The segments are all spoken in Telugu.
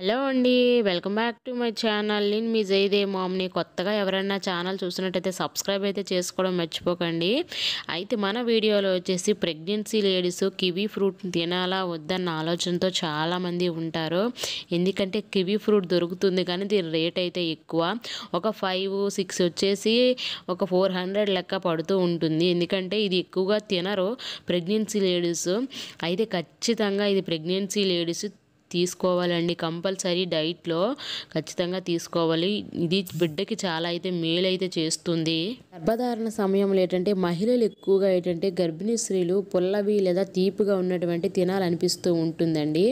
హలో అండి, welcome back to my channel. నేను మీ జైదే మామ్ని. కొత్తగా ఎవరైనా ఛానల్ చూసినట్టయితే సబ్స్క్రైబ్ అయితే చేసుకోవడం మర్చిపోకండి. అయితే మన వీడియోలో వచ్చేసి ప్రెగ్నెన్సీ లేడీస్ కివీ ఫ్రూట్ తినాలా వద్దన్న ఆలోచనతో చాలామంది ఉంటారు. ఎందుకంటే కివీ ఫ్రూట్ దొరుకుతుంది, కానీ దీని రేట్ అయితే ఎక్కువ. ఒక 5-6 వచ్చేసి ఒక 400 లెక్క పడుతూ ఉంటుంది. ఎందుకంటే ఇది ఎక్కువగా తినరు ప్రెగ్నెన్సీ లేడీస్. అయితే ఖచ్చితంగా ఇది ప్రెగ్నెన్సీ లేడీస్ తీసుకోవాలండి. కంపల్సరీ డైట్లో ఖచ్చితంగా తీసుకోవాలి. ఇది బిడ్డకి చాలా అయితే మేలు అయితే చేస్తుంది. గర్భధారణ సమయంలో ఏంటంటే మహిళలు ఎక్కువగా ఏంటంటే గర్భిణీ స్త్రీలు పుల్లవి లేదా తీపిగా ఉన్నటువంటి తినాలనిపిస్తూ ఉంటుందండి.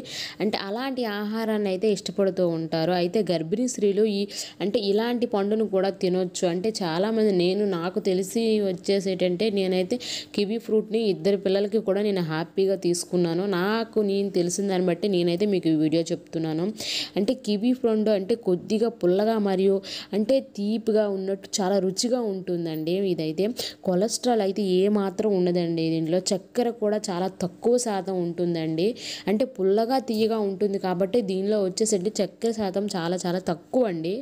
అంటే అలాంటి ఆహారాన్ని అయితే ఇష్టపడుతూ ఉంటారు. అయితే గర్భిణీ స్త్రీలు అంటే ఇలాంటి పండును కూడా తినొచ్చు. అంటే చాలామంది నాకు తెలిసి వచ్చేసేటంటే నేనైతే కివీ ఫ్రూట్ని 2 పిల్లలకి కూడా నేను హ్యాపీగా తీసుకున్నాను. నేను తెలిసిన దాన్ని బట్టి నేనైతే మీకు ఈ వీడియో చెప్తున్నాను. అంటే కివీ పండు అంటే కొద్దిగా పుల్లగా మరియు అంటే తీపిగా ఉన్నట్టు చాలా రుచిగా ఉంటుందండి. ఇదైతే కొలెస్ట్రాల్ అయితే ఏ మాత్రం ఉండదండి. దీంట్లో చక్కెర కూడా చాలా తక్కువ శాతం ఉంటుందండి. అంటే పుల్లగా తీయగా ఉంటుంది కాబట్టి దీనిలో వచ్చేసరికి చక్కెర శాతం చాలా చాలా తక్కువ అండి.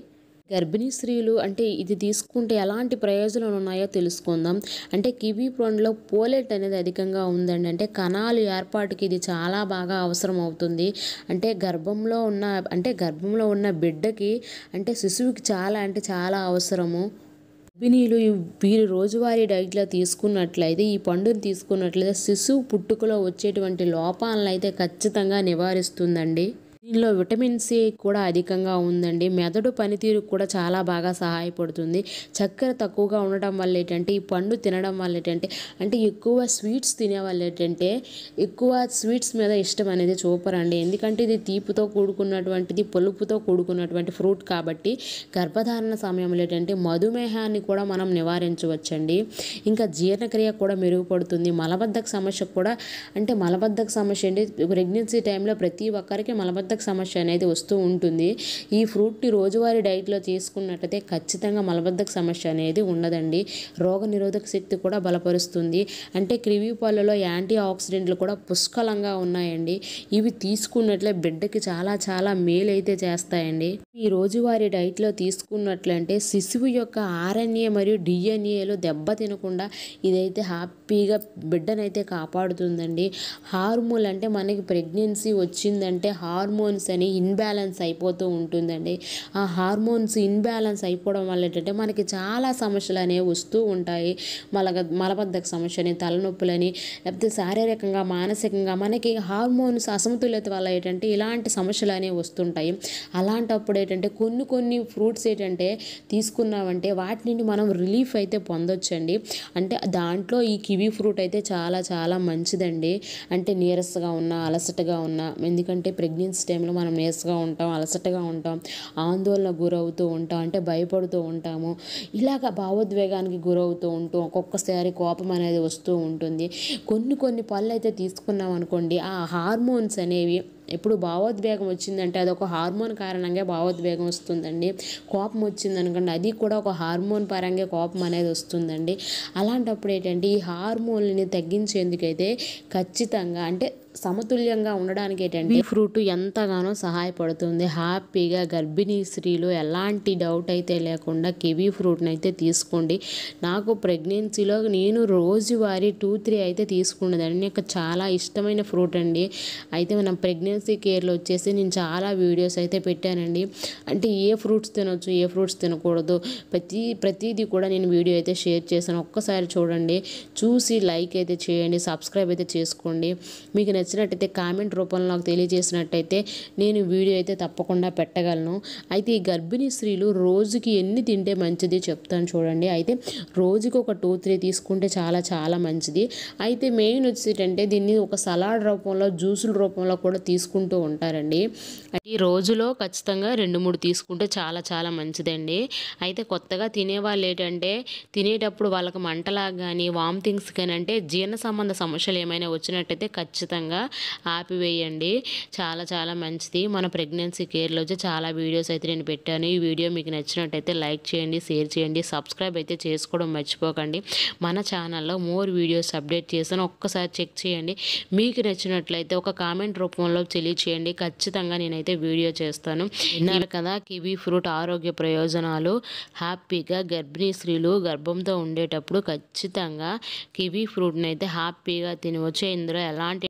గర్భిణీ స్త్రీలు అంటే ఇది తీసుకుంటే ఎలాంటి ప్రయోజనాలు ఉన్నాయో తెలుసుకుందాం. అంటే కివీ పండులో పోలేట్ అనేది అధికంగా ఉందండి. అంటే కణాలు ఏర్పాటుకి ఇది చాలా బాగా అవసరం అవుతుంది. అంటే గర్భంలో ఉన్న బిడ్డకి అంటే శిశువుకి చాలా అవసరము. గర్భిణీలు వీరు రోజువారీ డైట్లో తీసుకున్నట్లయితే ఈ పండును తీసుకున్నట్లయితే శిశువు పుట్టుకలో వచ్చేటువంటి లోపాలను అయితే ఖచ్చితంగా నివారిస్తుందండి. దీనిలో విటమిన్ సి కూడా అధికంగా ఉందండి. మెదడు పనితీరు కూడా చాలా బాగా సహాయపడుతుంది. చక్కెర తక్కువగా ఉండటం వల్ల ఏంటంటే ఈ పండు తినడం వల్ల ఏంటంటే అంటే ఎక్కువ స్వీట్స్ తినే వాళ్ళు ఏంటంటే ఎక్కువ స్వీట్స్ మీద ఇష్టం అనేది చూపరండి. ఎందుకంటే ఇది తీపితో కూడుకున్నటువంటిది, పులుపుతో కూడుకున్నటువంటి ఫ్రూట్ కాబట్టి గర్భధారణ సమయంలో ఏంటంటే మధుమేహాన్ని కూడా మనం నివారించవచ్చండి. ఇంకా జీర్ణక్రియ కూడా మెరుగుపడుతుంది. మలబద్ధక సమస్య అంటే ప్రెగ్నెన్సీ టైంలో ప్రతి ఒక్కరికి మలబద్ధక సమస్య అనేది వస్తూ ఉంటుంది. ఈ ఫ్రూట్ని రోజువారీ డైట్లో తీసుకున్నట్లయితే ఖచ్చితంగా మలబద్ధక సమస్య అనేది ఉండదండి. రోగనిరోధక శక్తి కూడా బలపరుస్తుంది. అంటే కివీ పళ్ళలో యాంటీ ఆక్సిడెంట్లు కూడా పుష్కలంగా ఉన్నాయండి. ఇవి తీసుకున్నట్లే బిడ్డకి చాలా మేలు అయితే చేస్తాయండి. ఈ రోజువారీ డైట్లో తీసుకున్నట్లంటే శిశువు యొక్క RNA మరియు DNA దెబ్బ తినకుండా ఇదైతే హ్యాపీగా బిడ్డనైతే కాపాడుతుందండి. హార్మోన్ అంటే మనకి ప్రెగ్నెన్సీ వచ్చిందంటే హార్మోన్స్ అని ఇన్బ్యాలెన్స్ అయిపోతూ ఉంటుందండి. ఆ హార్మోన్స్ ఇన్బ్యాలెన్స్ అయిపోవడం వల్ల ఏంటంటే మనకి చాలా సమస్యలు అనేవి వస్తూ ఉంటాయి. మలబద్ధక సమస్యని, తలనొప్పులని, లేకపోతే శారీరకంగా మానసికంగా మనకి హార్మోన్స్ అసమతుల్యత వల్ల ఏంటంటే ఇలాంటి సమస్యలు అనేవి వస్తుంటాయి. అలాంటప్పుడు ఏంటంటే కొన్ని ఫ్రూట్స్ ఏంటంటే తీసుకున్నామంటే వాటి నుండి మనం రిలీఫ్ అయితే పొందొచ్చండి. అంటే దాంట్లో ఈ కివీ ఫ్రూట్ అయితే చాలా మంచిదండి. అంటే నీరసగా ఉన్నా అలసటగా ఉన్నా, ఎందుకంటే ప్రెగ్నెన్సీ టైంలో మనం నీరసగా ఉంటాం, అలసటగా ఉంటాం, ఆందోళన గురవుతూ ఉంటాం, అంటే భయపడుతూ ఉంటాము. ఇలాగ భావోద్వేగానికి గురవుతూ ఉంటాం. ఒక్కొక్కసారి కోపం అనేది వస్తూ ఉంటుంది. కొన్ని పళ్ళు అయితే తీసుకున్నాం అనుకోండి, ఆ హార్మోన్స్ అనేవి ఇప్పుడు భావోద్వేగం వచ్చిందంటే అదొక హార్మోన్ కారణంగా భావోద్వేగం వస్తుందండి. కోపం వచ్చిందనుకోండి, అది కూడా ఒక హార్మోన్ పరంగా కోపం అనేది వస్తుందండి. అలాంటప్పుడు ఏంటంటే ఈ హార్మోన్ని తగ్గించేందుకైతే ఖచ్చితంగా అంటే సమతుల్యంగా ఉండడానికి ఏంటంటే ఈ ఫ్రూట్ ఎంతగానో సహాయపడుతుంది. హ్యాపీగా గర్భిణీ స్త్రీలు ఎలాంటి డౌట్ అయితే లేకుండా కివీ ఫ్రూట్ని అయితే తీసుకోండి. నాకు ప్రెగ్నెన్సీలో నేను రోజువారీ 2-3 అయితే తీసుకున్నదండి. నాకు చాలా ఇష్టమైన ఫ్రూట్ అండి. అయితే మనం ప్రెగ్నెన్సీ కేర్లో వచ్చేసి నేను చాలా వీడియోస్ అయితే పెట్టానండి. అంటే ఏ ఫ్రూట్స్ తినొచ్చు, ఏ ఫ్రూట్స్ తినకూడదు, ప్రతిదీ కూడా నేను వీడియో అయితే షేర్ చేశాను. ఒక్కసారి చూడండి, చూసి లైక్ అయితే చేయండి, సబ్స్క్రైబ్ అయితే చేసుకోండి. మీకు నచ్చినట్టయితే కామెంట్ రూపంలో నాకు తెలియజేసినట్టయితే నేను వీడియో అయితే తప్పకుండా పెట్టగలను. అయితే ఈ గర్భిణీ స్త్రీలు రోజుకి ఎన్ని తింటే మంచిది చెప్తాను చూడండి. అయితే రోజుకి ఒక 2-3 తీసుకుంటే చాలా మంచిది. అయితే మెయిన్ వచ్చేటంటే దీన్ని ఒక సలాడ్ రూపంలో, జ్యూసుల రూపంలో కూడా తీసుకుంటూ ఉంటారండి. ఈ రోజులో ఖచ్చితంగా 2-3 తీసుకుంటే చాలా మంచిదండి. అయితే కొత్తగా తినేవాళ్ళు ఏంటంటే తినేటప్పుడు వాళ్ళకి మంటలాగా కానీ వామిటింగ్స్ కానీ అంటే జీర్ణ సంబంధ సమస్యలు ఏమైనా వచ్చినట్టయితే ఖచ్చితంగా ఆపివేయండి. చాలా మంచిది. మన ప్రెగ్నెన్సీ కేర్లో వచ్చి చాలా వీడియోస్ అయితే నేను పెట్టాను. ఈ వీడియో మీకు నచ్చినట్టయితే లైక్ చేయండి, షేర్ చేయండి, సబ్స్క్రైబ్ అయితే చేసుకోవడం మర్చిపోకండి. మన ఛానల్లో మోర్ వీడియోస్ అప్డేట్ చేశాను, ఒక్కసారి చెక్ చేయండి. మీకు నచ్చినట్లయితే ఒక కామెంట్ రూపంలో తెలియచేయండి. ఖచ్చితంగా నేనైతే వీడియో చేస్తాను. విన్నారు కదా కివీ ఫ్రూట్ ఆరోగ్య ప్రయోజనాలు. హ్యాపీగా గర్భిణీ స్త్రీలు గర్భంతో ఉండేటప్పుడు ఖచ్చితంగా కివీ ఫ్రూట్ని అయితే హ్యాపీగా తినవచ్చు. ఇందులో ఎలాంటి